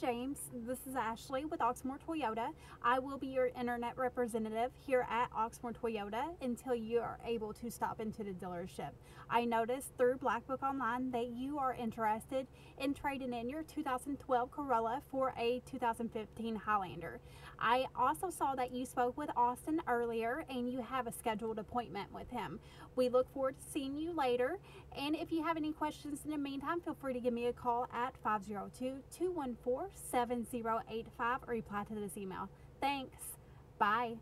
James. This is Ashley with Oxmoor Toyota. I will be your internet representative here at Oxmoor Toyota until you are able to stop into the dealership. I noticed through BlackBook Online that you are interested in trading in your 2012 Corolla for a 2015 Highlander. I also saw that you spoke with Austin earlier and you have a scheduled appointment with him. We look forward to seeing you later, and if you have any questions in the meantime, feel free to give me a call at 502-214-7085 or reply to this email. Thanks. Bye.